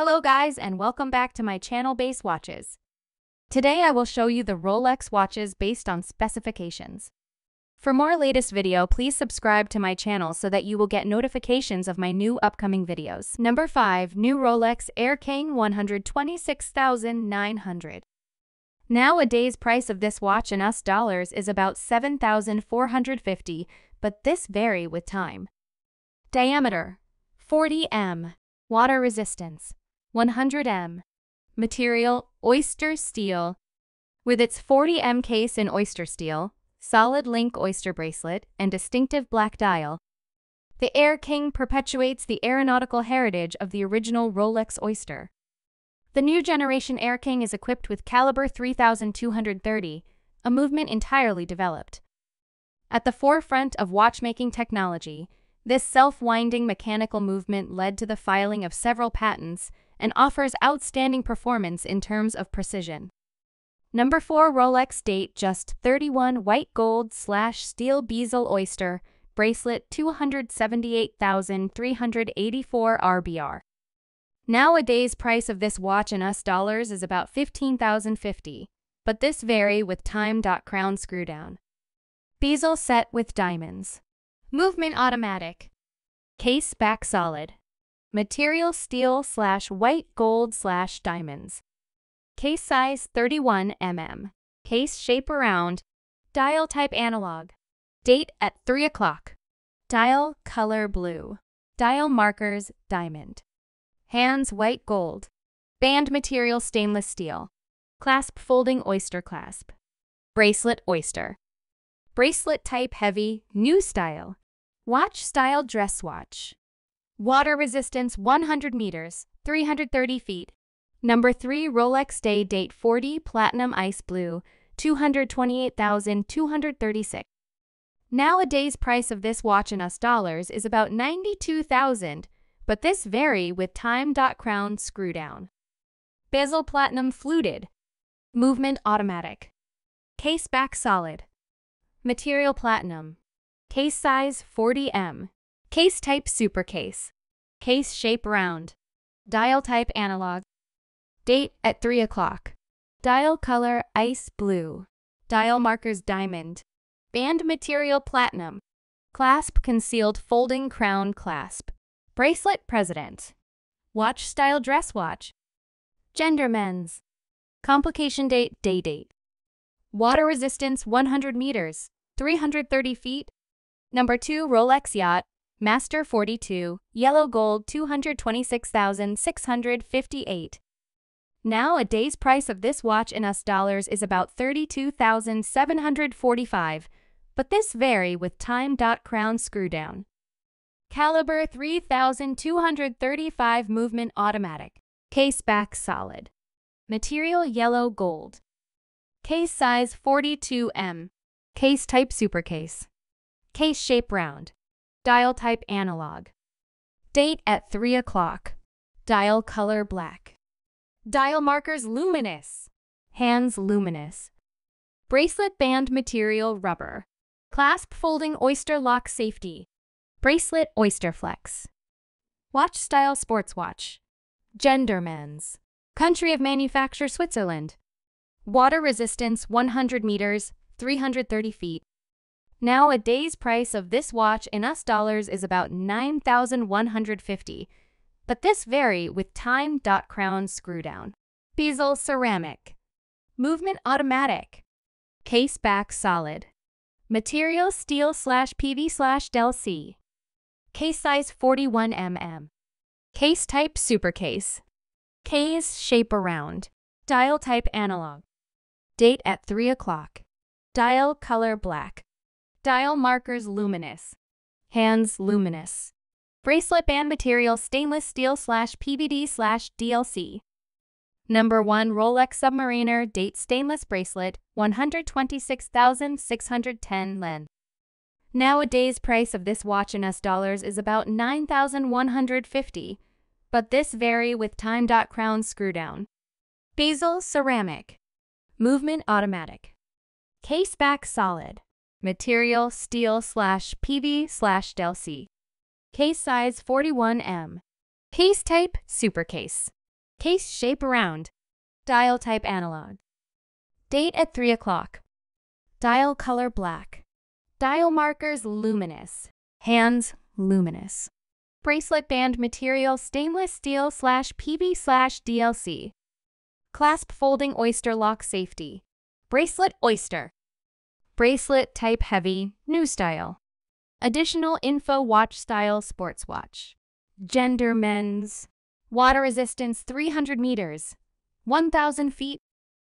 Hello guys and welcome back to my channel Base Watches. Today I will show you the Rolex watches based on specifications. For more latest video, please subscribe to my channel so that you will get notifications of my new upcoming videos. Number 5. New Rolex Air King 126,900. Nowadays price of this watch in US dollars is about $7,450, but this vary with time. Diameter 40 mm. Water resistance 100 mm. Material Oyster Steel. With its 40 mm case in Oyster Steel, solid link oyster bracelet, and distinctive black dial, the Air King perpetuates the aeronautical heritage of the original Rolex Oyster. The new generation Air King is equipped with caliber 3230, a movement entirely developed. At the forefront of watchmaking technology, this self-winding mechanical movement led to the filing of several patents and offers outstanding performance in terms of precision. Number 4. Rolex Datejust 31 White Gold/Steel Bezel Oyster Bracelet 278,384 RBR. Nowadays price of this watch in US dollars is about $15,050, but this vary with time. Crown screw down. Bezel set with diamonds. Movement automatic. Case back solid. Material steel/white gold/diamonds. Case size 31 mm. Case shape around. Dial type analog. Date at 3 o'clock. Dial color blue. Dial markers diamond. Hands white gold. Band material stainless steel. Clasp folding oyster clasp. Bracelet oyster. Bracelet type heavy, new style. Watch style dress watch. Water resistance 100 meters, 330 feet. Number 3. Rolex Day Date 40 Platinum Ice Blue, 228,236. Nowadays price of this watch in US dollars is about $92,000, but this vary with time. Crown screw down. Bezel platinum fluted. Movement automatic. Case back solid. Material platinum. Case size 40 mm. Case type supercase. Case shape round. Dial type analog. Date at 3 o'clock. Dial color ice blue. Dial markers diamond. Band material platinum. Clasp concealed folding crown clasp. Bracelet president. Watch style dress watch. Gender men's. Complication date day date. Water resistance 100 meters, 330 feet. Number 2. Rolex Yacht-Master 42, Yellow Gold 226,658. Nowadays price of this watch in US dollars is about $32,745, but this vary with time. Crown screw down. Caliber 3235 movement automatic. Case back solid. Material yellow gold. Case size 42 mm. Case type supercase. Case shape round. Dial type analog. Date at 3 o'clock. Dial color black. Dial markers luminous. Hands luminous. Bracelet band material rubber. Clasp folding oyster lock safety. Bracelet oyster flex. Watch style sports watch. Gender men's. Country of manufacture Switzerland. Water resistance 100 meters, 330 feet. Nowadays price of this watch in US dollars is about $9,150, but this vary with time. Crown screw down. Bezel ceramic. Movement automatic. Case back solid. Material steel/PV/Del C. Case size 41 mm. Case type supercase. Case shape around. Dial type analog. Date at 3 o'clock. Dial color black. Dial markers luminous. Hands luminous. Bracelet band material stainless steel/PVD/DLC. Number 1. Rolex Submariner Date Stainless Bracelet 126,610 len. Nowadays price of this watch in US dollars is about $9,150, but this vary with time. Crown screw down. Bezel ceramic. Movement automatic. Case back solid. Material steel/PV/Del C. Case size 41 mm. Case type supercase. Case shape round. Dial type analog. Date at 3 o'clock. Dial color black. Dial markers luminous. Hands luminous. Bracelet band material stainless steel /PB/DLC. Clasp folding oyster lock safety. Bracelet oyster. Bracelet type heavy, new style. Additional info watch style sports watch. Gender men's. Water resistance 300 meters, 1,000 feet,